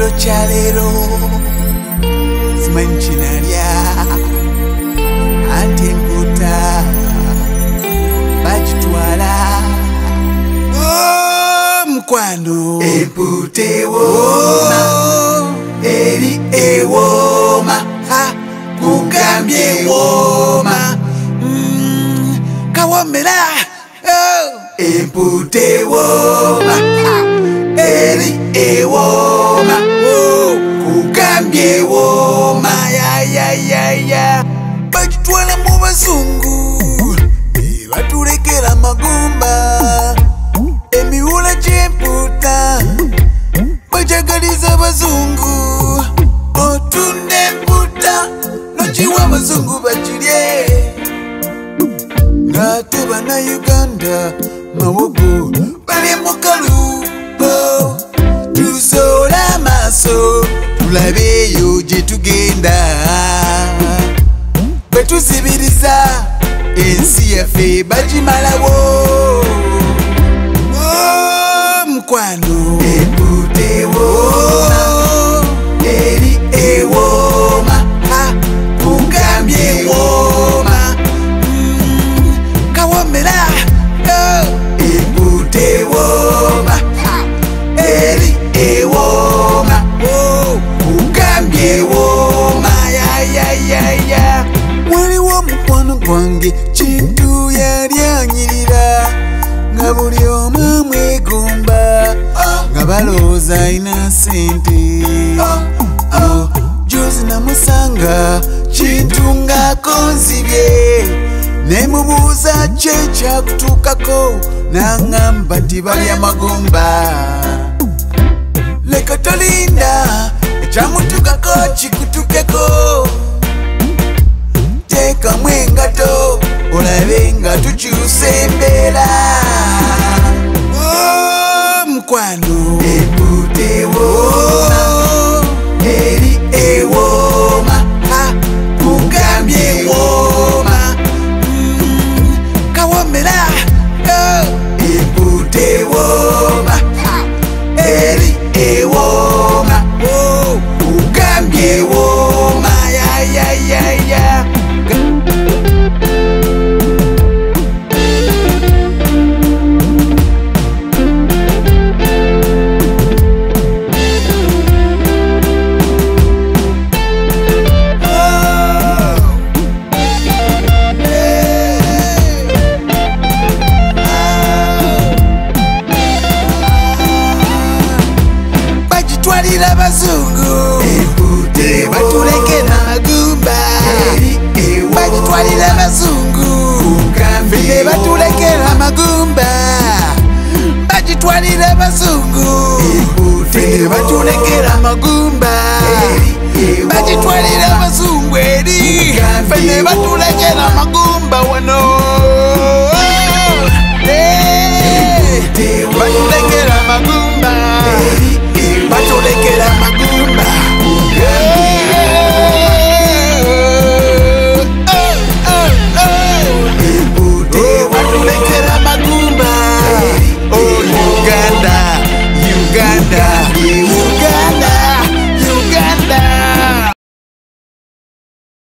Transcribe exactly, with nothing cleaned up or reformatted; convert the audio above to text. puro chalero smancinaria ante Emputa bajitwala oh mukwano Emputa ewoma eri ewoma ha kugambye ewoma mm, kawomera oh Emputa ewoma eri ewoma oh kugambye ewoma ya ya ya ya bajitwala mu bazungu batulekera magumba emiwula gy'Emputa bajagaliza bazungu otunda Emputa nogiwa bazungu bagirye ngate bana Uganda mawogo bali mukalu bo tuzola maso tulabeyo gye tugenda betuzibiriza ensi yaffe bagimalawo mukwano Emputa ewoma eri ewoma ha kugambye ewoma mm, kawomera Emputa ewoma ha eri ewoma oh kugambye ewoma ya ya ya ya waliwo mukwano gwange kintu yali anyirira nga buli omu mwegomba baloza ina sente oh, oh. Juzi na musanga chitunga konzibye ne mubuza checha kutukako na ngamba tibali ya magumba leka tolinda echa mutukako chikutukeko teka mwengato olabenga tuchiusembera oh mukwano twalira bazungu Emputa batulekera magumba twalira bazungu Emputa batulekera magumba twalira bazungu Emputa batulekera magumba twalira bazungu eri batulekera magumba wano.